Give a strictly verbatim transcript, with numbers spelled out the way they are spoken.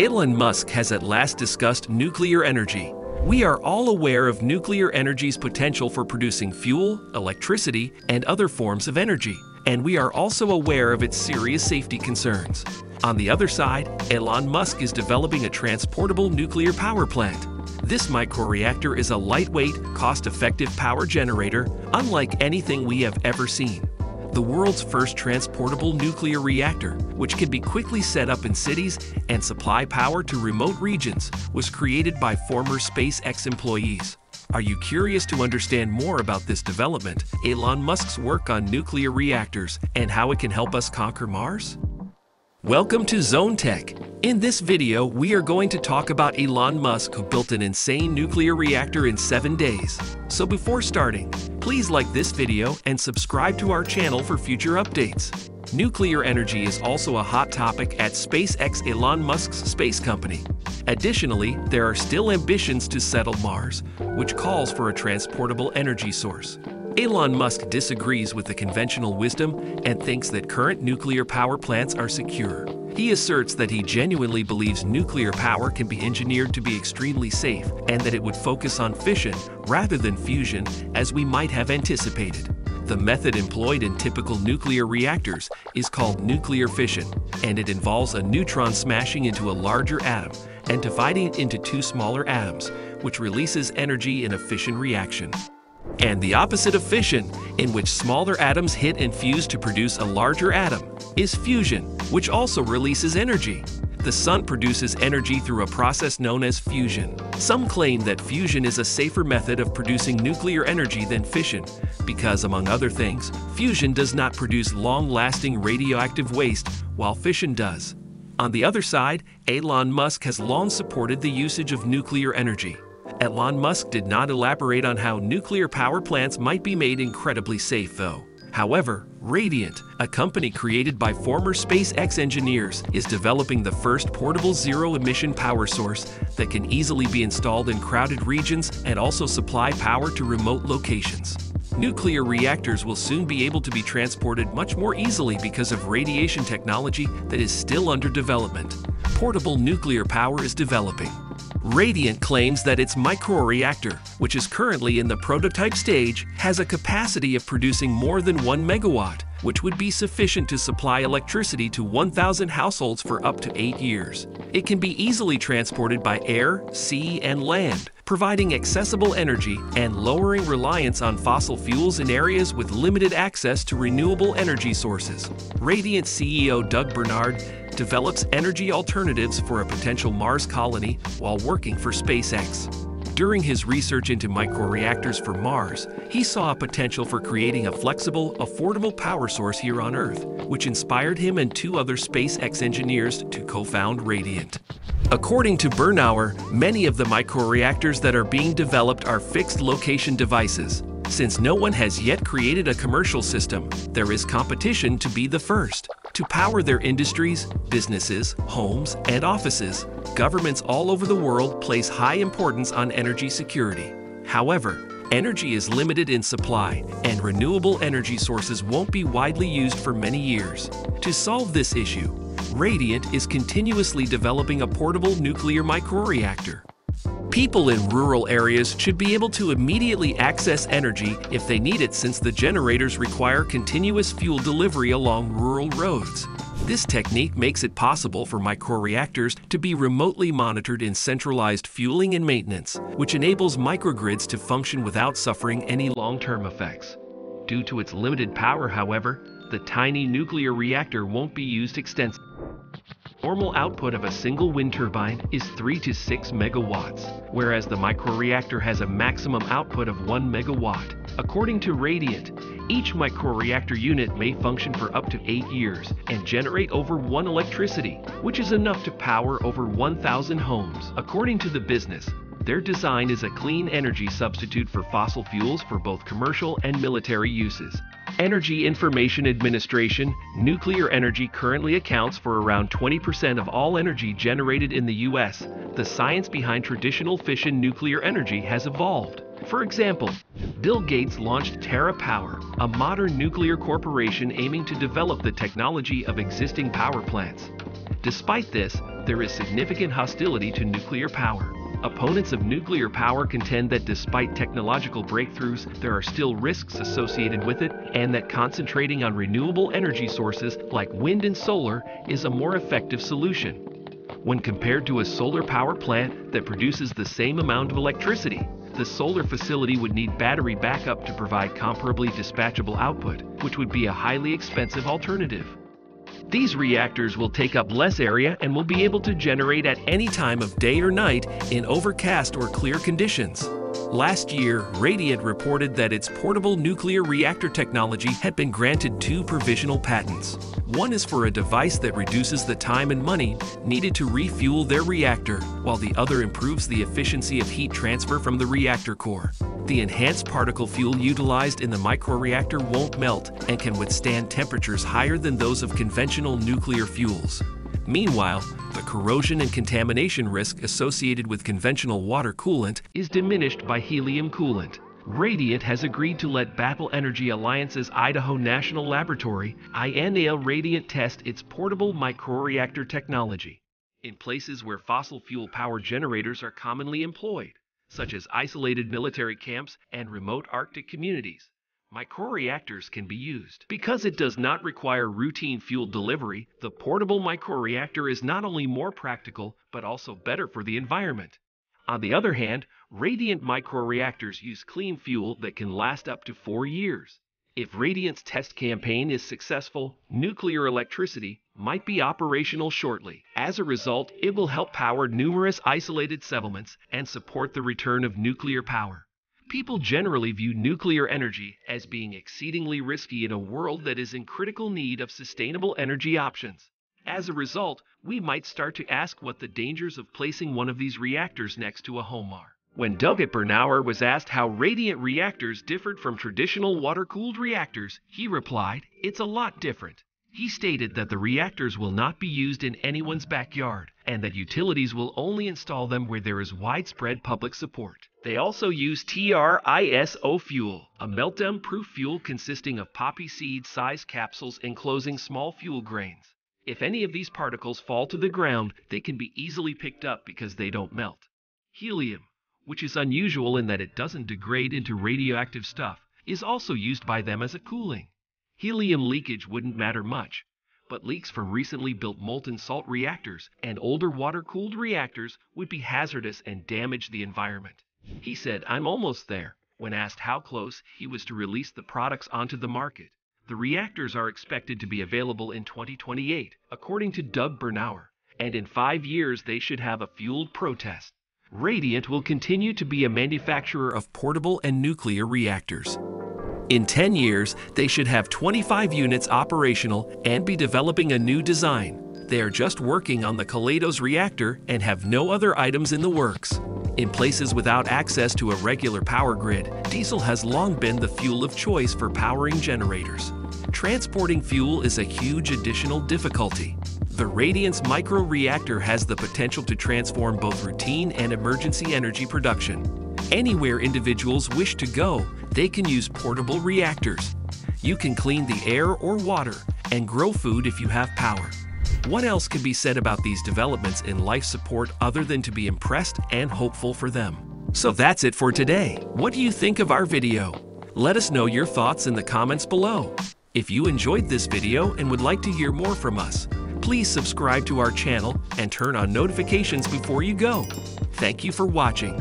Elon Musk has at last discussed nuclear energy. We are all aware of nuclear energy's potential for producing fuel, electricity, and other forms of energy, and we are also aware of its serious safety concerns. On the other side, Elon Musk is developing a transportable nuclear power plant. This microreactor is a lightweight, cost-effective power generator, unlike anything we have ever seen. The world's first transportable nuclear reactor, which can be quickly set up in cities and supply power to remote regions, was created by former SpaceX employees. Are you curious to understand more about this development, Elon Musk's work on nuclear reactors, and how it can help us conquer Mars? Welcome to Zone Tech. In this video, we are going to talk about Elon Musk, who built an insane nuclear reactor in seven days. So before starting, please like this video and subscribe to our channel for future updates. Nuclear energy is also a hot topic at SpaceX, Elon Musk's space company. Additionally, there are still ambitions to settle Mars, which calls for a transportable energy source. Elon Musk disagrees with the conventional wisdom and thinks that current nuclear power plants are secure. He asserts that he genuinely believes nuclear power can be engineered to be extremely safe and that it would focus on fission rather than fusion, as we might have anticipated. The method employed in typical nuclear reactors is called nuclear fission, and it involves a neutron smashing into a larger atom and dividing it into two smaller atoms, which releases energy in a fission reaction. And the opposite of fission, in which smaller atoms hit and fuse to produce a larger atom, is fusion, which also releases energy. The sun produces energy through a process known as fusion. Some claim that fusion is a safer method of producing nuclear energy than fission because, among other things, fusion does not produce long-lasting radioactive waste, while fission does. On the other side, Elon Musk has long supported the usage of nuclear energy. Elon Musk did not elaborate on how nuclear power plants might be made incredibly safe, though. However, Radiant, a company created by former SpaceX engineers, is developing the first portable zero-emission power source that can easily be installed in crowded regions and also supply power to remote locations. Nuclear reactors will soon be able to be transported much more easily because of radiation technology that is still under development. Portable nuclear power is developing. Radiant claims that its microreactor, which is currently in the prototype stage, has a capacity of producing more than one megawatt, which would be sufficient to supply electricity to one thousand households for up to eight years. It can be easily transported by air, sea, and land, providing accessible energy and lowering reliance on fossil fuels in areas with limited access to renewable energy sources. Radiant C E O Doug Bernard develops energy alternatives for a potential Mars colony while working for SpaceX. During his research into microreactors for Mars, he saw a potential for creating a flexible, affordable power source here on Earth, which inspired him and two other SpaceX engineers to co-found Radiant. According to Bernauer, many of the microreactors that are being developed are fixed-location devices. Since no one has yet created a commercial system, there is competition to be the first. To power their industries, businesses, homes, and offices, governments all over the world place high importance on energy security. However, energy is limited in supply, and renewable energy sources won't be widely used for many years. To solve this issue, Radiant is continuously developing a portable nuclear microreactor. People in rural areas should be able to immediately access energy if they need it, since the generators require continuous fuel delivery along rural roads. This technique makes it possible for microreactors to be remotely monitored in centralized fueling and maintenance, which enables microgrids to function without suffering any long-term effects. Due to its limited power, however, the tiny nuclear reactor won't be used extensively. Normal output of a single wind turbine is three to six megawatts, whereas the microreactor has a maximum output of one megawatt. According to Radiant, each microreactor unit may function for up to eight years and generate over one electricity, which is enough to power over one thousand homes. According to the business, their design is a clean energy substitute for fossil fuels for both commercial and military uses. Energy Information Administration, nuclear energy currently accounts for around twenty percent of all energy generated in the U S The science behind traditional fission nuclear energy has evolved. For example, Bill Gates launched TerraPower, a modern nuclear corporation aiming to develop the technology of existing power plants. Despite this, there is significant hostility to nuclear power. Opponents of nuclear power contend that despite technological breakthroughs, there are still risks associated with it, and that concentrating on renewable energy sources like wind and solar is a more effective solution. When compared to a solar power plant that produces the same amount of electricity, the solar facility would need battery backup to provide comparably dispatchable output, which would be a highly expensive alternative. These reactors will take up less area and will be able to generate at any time of day or night in overcast or clear conditions. Last year, Radiant reported that its portable nuclear reactor technology had been granted two provisional patents. One is for a device that reduces the time and money needed to refuel their reactor, while the other improves the efficiency of heat transfer from the reactor core. The enhanced particle fuel utilized in the microreactor won't melt and can withstand temperatures higher than those of conventional nuclear fuels. Meanwhile, the corrosion and contamination risk associated with conventional water coolant is diminished by helium coolant. Radiant has agreed to let Battle Energy Alliance's Idaho National Laboratory (I N A L) Radiant test its portable microreactor technology in places where fossil fuel power generators are commonly employed, such as isolated military camps and remote Arctic communities. Microreactors can be used. Because it does not require routine fuel delivery, the portable microreactor is not only more practical, but also better for the environment. On the other hand, Radiant microreactors use clean fuel that can last up to four years. If Radiant's test campaign is successful, nuclear electricity might be operational shortly. As a result, it will help power numerous isolated settlements and support the return of nuclear power. People generally view nuclear energy as being exceedingly risky in a world that is in critical need of sustainable energy options. As a result, we might start to ask what the dangers of placing one of these reactors next to a home are. When Doug Bernard was asked how Radiant reactors differed from traditional water-cooled reactors, he replied, "It's a lot different." He stated that the reactors will not be used in anyone's backyard, and that utilities will only install them where there is widespread public support. They also use TRISO fuel, a meltdown-proof fuel consisting of poppy seed-sized capsules enclosing small fuel grains. If any of these particles fall to the ground, they can be easily picked up because they don't melt. Helium, which is unusual in that it doesn't degrade into radioactive stuff, is also used by them as a cooling. Helium leakage wouldn't matter much, but leaks from recently built molten salt reactors and older water-cooled reactors would be hazardous and damage the environment. He said, "I'm almost there," when asked how close he was to release the products onto the market. The reactors are expected to be available in twenty twenty-eight, according to Doug Bernard, and in five years they should have a fueled protest. Radiant will continue to be a manufacturer of portable and nuclear reactors. In ten years, they should have twenty-five units operational and be developing a new design. They are just working on the Kaleidos reactor and have no other items in the works. In places without access to a regular power grid, diesel has long been the fuel of choice for powering generators. Transporting fuel is a huge additional difficulty. The Radiant's microreactor has the potential to transform both routine and emergency energy production. Anywhere individuals wish to go, they can use portable reactors. You can clean the air or water and grow food if you have power. What else can be said about these developments in life support other than to be impressed and hopeful for them? So that's it for today. What do you think of our video? Let us know your thoughts in the comments below. If you enjoyed this video and would like to hear more from us, please subscribe to our channel and turn on notifications before you go. Thank you for watching.